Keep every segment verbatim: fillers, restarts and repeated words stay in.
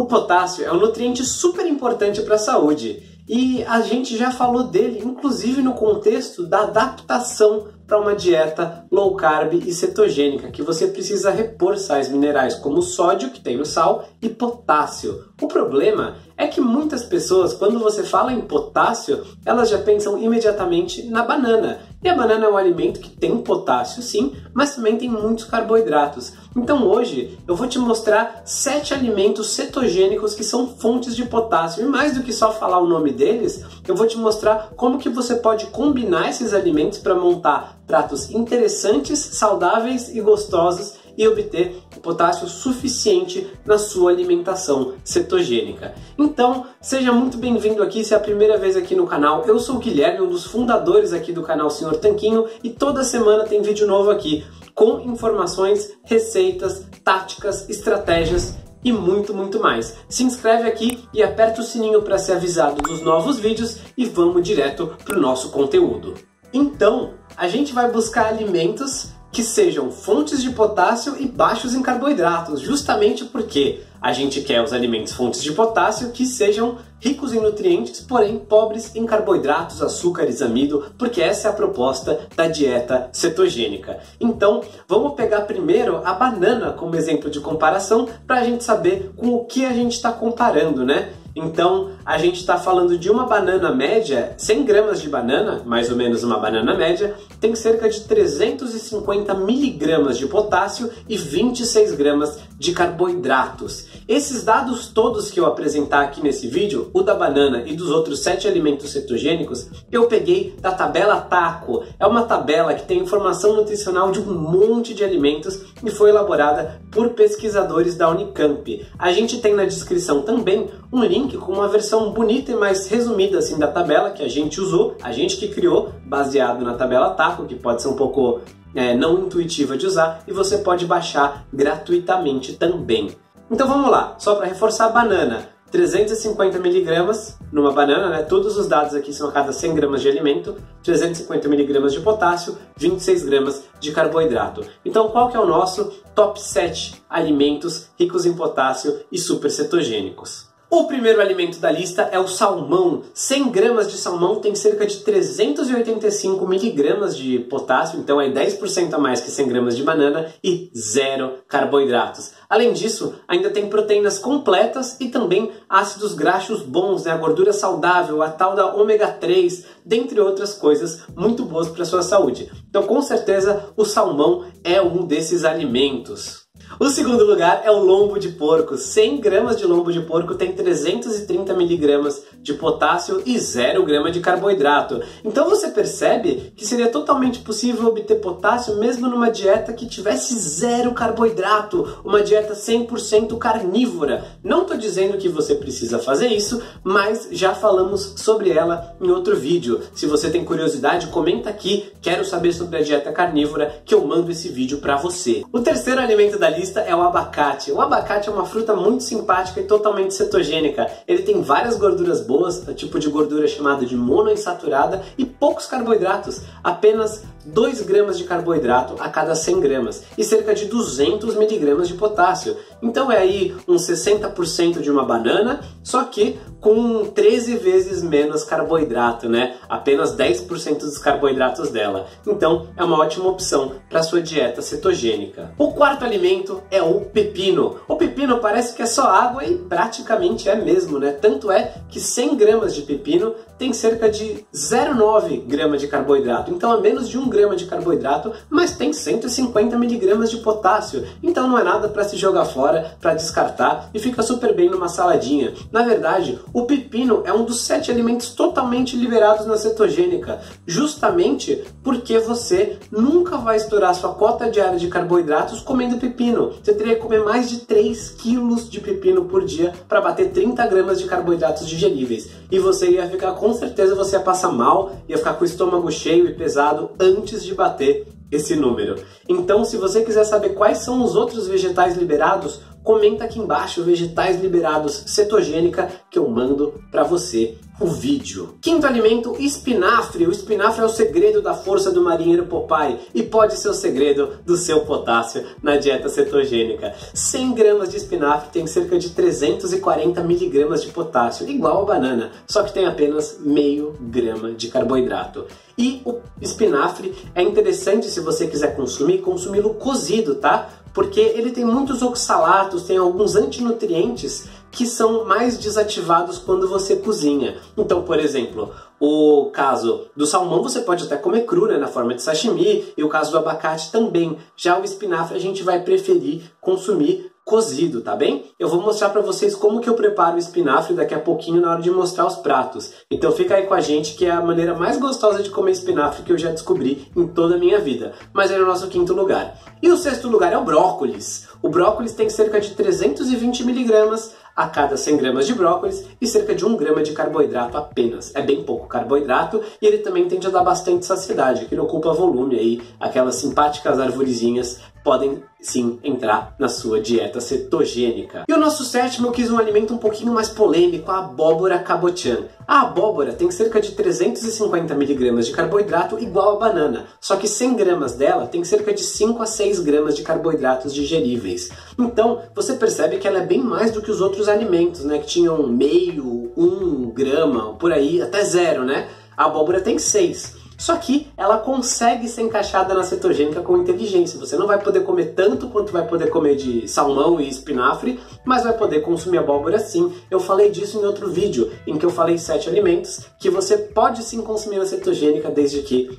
O potássio é um nutriente super importante para a saúde e a gente já falou dele, inclusive no contexto da adaptação para uma dieta low carb e cetogênica, que você precisa repor sais minerais como sódio, que tem no sal, e potássio. O problema é que muitas pessoas, quando você fala em potássio, elas já pensam imediatamente na banana. E a banana é um alimento que tem potássio, sim, mas também tem muitos carboidratos. Então hoje eu vou te mostrar sete alimentos cetogênicos que são fontes de potássio. E mais do que só falar o nome deles, eu vou te mostrar como que você pode combinar esses alimentos para montar pratos interessantes, saudáveis e gostosos e obter o potássio suficiente na sua alimentação cetogênica. Então, seja muito bem-vindo aqui, se é a primeira vez aqui no canal. Eu sou o Guilherme, um dos fundadores aqui do canal Senhor Tanquinho, e toda semana tem vídeo novo aqui, com informações, receitas, táticas, estratégias e muito, muito mais. Se inscreve aqui e aperta o sininho para ser avisado dos novos vídeos e vamos direto para o nosso conteúdo. Então, a gente vai buscar alimentos que sejam fontes de potássio e baixos em carboidratos, justamente porque a gente quer os alimentos fontes de potássio que sejam ricos em nutrientes, porém pobres em carboidratos, açúcares, amido, porque essa é a proposta da dieta cetogênica. Então, vamos pegar primeiro a banana como exemplo de comparação para a gente saber com o que a gente está comparando, né? Então, a gente está falando de uma banana média, cem gramas de banana, mais ou menos uma banana média, tem cerca de trezentos e cinquenta miligramas de potássio e vinte e seis gramas de carboidratos. Esses dados todos que eu apresentar aqui nesse vídeo, o da banana e dos outros sete alimentos cetogênicos, eu peguei da tabela TACO. É uma tabela que tem informação nutricional de um monte de alimentos e foi elaborada por pesquisadores da Unicamp. A gente tem na descrição também um link com uma versão bonita e mais resumida assim da tabela que a gente usou, a gente que criou, baseado na tabela TACO, que pode ser um pouco é, não intuitiva de usar, e você pode baixar gratuitamente também. Então vamos lá, só para reforçar a banana, trezentos e cinquenta miligramas numa banana, né? Todos os dados aqui são a cada cem gramas de alimento, trezentos e cinquenta miligramas de potássio, vinte e seis gramas de carboidrato. Então qual que é o nosso top sete alimentos ricos em potássio e super cetogênicos? O primeiro alimento da lista é o salmão. cem gramas de salmão tem cerca de trezentos e oitenta e cinco miligramas de potássio, então é dez por cento a mais que cem gramas de banana e zero carboidratos. Além disso, ainda tem proteínas completas e também ácidos graxos bons, né? A gordura saudável, a tal da ômega três, dentre outras coisas muito boas para a sua saúde. Então, com certeza, o salmão é um desses alimentos. O segundo lugar é o lombo de porco. cem gramas de lombo de porco tem trezentos e trinta miligramas de potássio e zero grama de carboidrato. Então você percebe que seria totalmente possível obter potássio mesmo numa dieta que tivesse zero carboidrato, uma dieta cem por cento carnívora. Não estou dizendo que você precisa fazer isso, mas já falamos sobre ela em outro vídeo. Se você tem curiosidade, comenta aqui, quero saber sobre a dieta carnívora, que eu mando esse vídeo para você. O terceiro alimento da lista é o abacate. O abacate é uma fruta muito simpática e totalmente cetogênica. Ele tem várias gorduras boas, tipo de gordura chamada de monoinsaturada, e poucos carboidratos, apenas dois gramas de carboidrato a cada cem gramas e cerca de duzentos miligramas de potássio. Então é aí uns sessenta por cento de uma banana, só que com treze vezes menos carboidrato, né? Apenas dez por cento dos carboidratos dela. Então é uma ótima opção para sua dieta cetogênica. O quarto alimento é o pepino. O pepino parece que é só água e praticamente é mesmo, né? Tanto é que cem gramas de pepino tem cerca de zero vírgula nove gramas de carboidrato, então é menos de um grama de carboidrato, mas tem cento e cinquenta miligramas de potássio, então não é nada para se jogar fora, para descartar, e fica super bem numa saladinha. Na verdade, o pepino é um dos sete alimentos totalmente liberados na cetogênica, justamente porque você nunca vai estourar sua cota diária de carboidratos comendo pepino. Você teria que comer mais de três quilos de pepino por dia para bater trinta gramas de carboidratos digeríveis, e você ia ficar com Com certeza você ia passar mal, ia ficar com o estômago cheio e pesado antes de bater esse número. Então, se você quiser saber quais são os outros vegetais liberados, comenta aqui embaixo vegetais liberados cetogênica que eu mando para você o vídeo. Quinto alimento, espinafre. O espinafre é o segredo da força do marinheiro Popeye e pode ser o segredo do seu potássio na dieta cetogênica. cem gramas de espinafre tem cerca de trezentos e quarenta miligramas de potássio, igual a banana, só que tem apenas meio grama de carboidrato. E o espinafre é interessante se você quiser consumir, consumi-lo cozido, tá? Porque ele tem muitos oxalatos, tem alguns antinutrientes que são mais desativados quando você cozinha. Então, por exemplo, o caso do salmão você pode até comer cru, né, na forma de sashimi, e o caso do abacate também. Já o espinafre a gente vai preferir consumir cozido, tá bem? Eu vou mostrar para vocês como que eu preparo o espinafre daqui a pouquinho na hora de mostrar os pratos. Então fica aí com a gente, que é a maneira mais gostosa de comer espinafre que eu já descobri em toda a minha vida. Mas ele é o nosso quinto lugar. E o sexto lugar é o brócolis. O brócolis tem cerca de trezentos e vinte miligramas a cada cem gramas de brócolis e cerca de um grama de carboidrato apenas. É bem pouco carboidrato e ele também tende a dar bastante saciedade, que ele ocupa volume aí, aquelas simpáticas arvorezinhas podem sim entrar na sua dieta cetogênica. E o nosso sétimo, eu quis um alimento um pouquinho mais polêmico, a abóbora cabotiã. A abóbora tem cerca de trezentos e cinquenta miligramas de carboidrato, igual a banana, só que cem gramas dela tem cerca de cinco a seis gramas de carboidratos digeríveis. Então, você percebe que ela é bem mais do que os outros alimentos, né, que tinham meio, um grama, por aí, até zero, né? A abóbora tem seis. Só que ela consegue ser encaixada na cetogênica com inteligência. Você não vai poder comer tanto quanto vai poder comer de salmão e espinafre, mas vai poder consumir abóbora sim. Eu falei disso em outro vídeo, em que eu falei sete alimentos que você pode sim consumir na cetogênica, desde que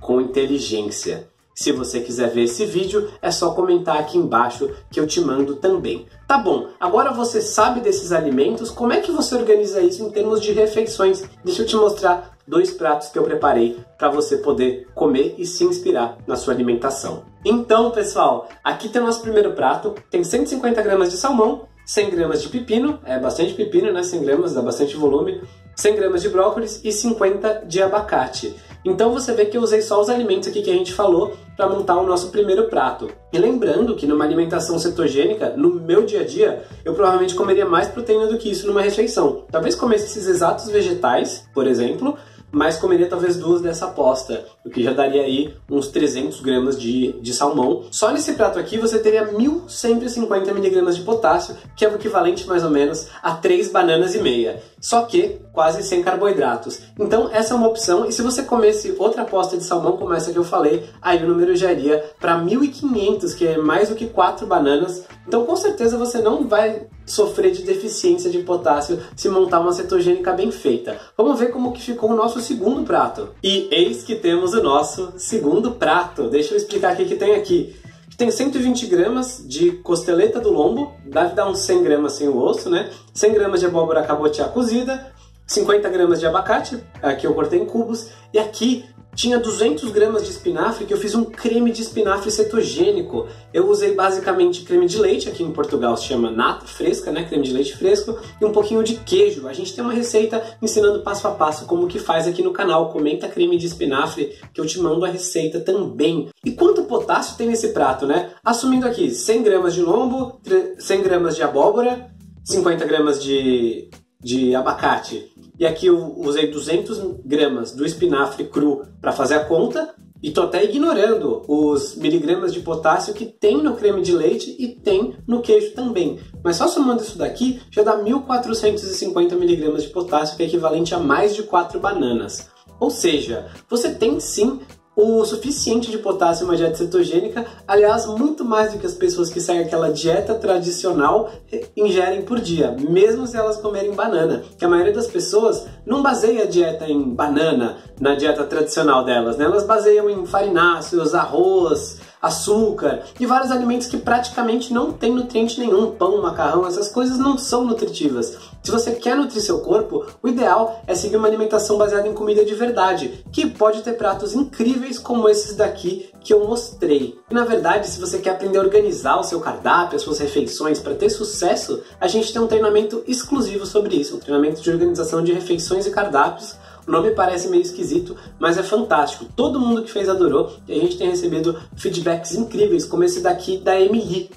com inteligência. Se você quiser ver esse vídeo, é só comentar aqui embaixo que eu te mando também. Tá bom, agora você sabe desses alimentos, como é que você organiza isso em termos de refeições? Deixa eu te mostrar dois pratos que eu preparei para você poder comer e se inspirar na sua alimentação. Então, pessoal, aqui tem o nosso primeiro prato, tem cento e cinquenta gramas de salmão, cem gramas de pepino, é bastante pepino, né? cem gramas, dá bastante volume, cem gramas de brócolis e cinquenta de abacate. Então você vê que eu usei só os alimentos aqui que a gente falou para montar o nosso primeiro prato. E lembrando que numa alimentação cetogênica, no meu dia a dia, eu provavelmente comeria mais proteína do que isso numa refeição. Talvez comesse esses exatos vegetais, por exemplo, mas comeria talvez duas dessa aposta, o que já daria aí uns trezentos gramas de, de salmão. Só nesse prato aqui você teria mil cento e cinquenta miligramas de potássio, que é o equivalente mais ou menos a três bananas e meia, só que quase sem carboidratos. Então essa é uma opção, e se você comesse outra aposta de salmão como essa que eu falei, aí o número já iria para mil e quinhentas, que é mais do que quatro bananas, então com certeza você não vai sofrer de deficiência de potássio se montar uma cetogênica bem feita. Vamos ver como que ficou o nosso segundo prato. E eis que temos o nosso segundo prato. Deixa eu explicar aqui o que tem aqui. Tem cento e vinte gramas de costeleta do lombo, deve dar uns cem gramas sem o osso, né? cem gramas de abóbora cabotiá cozida, cinquenta gramas de abacate, aqui eu cortei em cubos, e aqui tinha duzentas gramas de espinafre, que eu fiz um creme de espinafre cetogênico. Eu usei basicamente creme de leite, aqui em Portugal se chama nata fresca, né? Creme de leite fresco, e um pouquinho de queijo. A gente tem uma receita ensinando passo a passo como que faz aqui no canal. Comenta creme de espinafre que eu te mando a receita também. E quanto potássio tem nesse prato, né? Assumindo aqui cem gramas de lombo, cem gramas de abóbora, cinquenta gramas de, de abacate. E aqui eu usei duzentas gramas do espinafre cru para fazer a conta, e tô até ignorando os miligramas de potássio que tem no creme de leite e tem no queijo também. Mas só somando isso daqui já dá mil quatrocentos e cinquenta miligramas de potássio, que é equivalente a mais de quatro bananas. Ou seja, você tem sim o suficiente de potássio em uma dieta cetogênica, aliás, muito mais do que as pessoas que seguem aquela dieta tradicional ingerem por dia, mesmo se elas comerem banana, que a maioria das pessoas não baseia a dieta em banana, na dieta tradicional delas, né? Elas baseiam em farináceos, arroz, açúcar e vários alimentos que praticamente não tem nutriente nenhum, pão, macarrão, essas coisas não são nutritivas. Se você quer nutrir seu corpo, o ideal é seguir uma alimentação baseada em comida de verdade, que pode ter pratos incríveis como esses daqui que eu mostrei. E na verdade, se você quer aprender a organizar o seu cardápio, as suas refeições para ter sucesso, a gente tem um treinamento exclusivo sobre isso, um treinamento de organização de refeições e cardápios. O nome parece meio esquisito, mas é fantástico. Todo mundo que fez adorou, e a gente tem recebido feedbacks incríveis, como esse daqui da Amy Ri.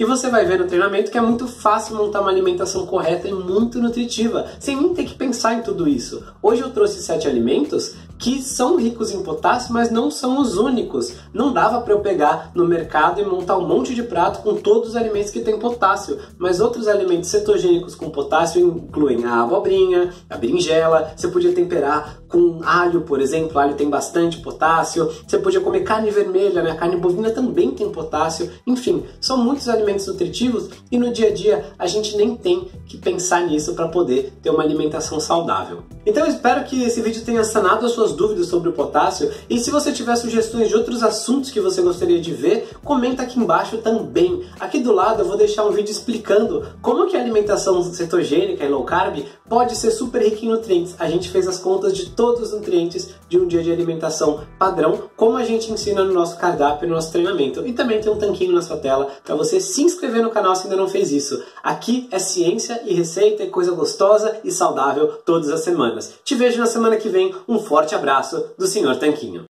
E você vai ver no treinamento que é muito fácil montar uma alimentação correta e muito nutritiva, sem nem ter que pensar em tudo isso. Hoje eu trouxe sete alimentos que são ricos em potássio, mas não são os únicos. Não dava para eu pegar no mercado e montar um monte de prato com todos os alimentos que tem potássio, mas outros alimentos cetogênicos com potássio incluem a abobrinha, a berinjela, você podia temperar com alho, por exemplo, alho tem bastante potássio, você podia comer carne vermelha, né? A carne bovina também tem potássio, enfim, são muitos alimentos nutritivos e no dia a dia a gente nem tem que pensar nisso para poder ter uma alimentação saudável. Então eu espero que esse vídeo tenha sanado as suas dúvidas sobre o potássio e se você tiver sugestões de outros assuntos que você gostaria de ver, comenta aqui embaixo também. Aqui do lado eu vou deixar um vídeo explicando como que a alimentação cetogênica e low carb pode ser super rica em nutrientes. A gente fez as contas de todos os nutrientes de um dia de alimentação padrão, como a gente ensina no nosso cardápio, no nosso treinamento. E também tem um tanquinho na sua tela para você se inscrever no canal se ainda não fez isso. Aqui é ciência e receita e coisa gostosa e saudável todas as semanas. Te vejo na semana que vem. Um forte abraço do Senhor Tanquinho.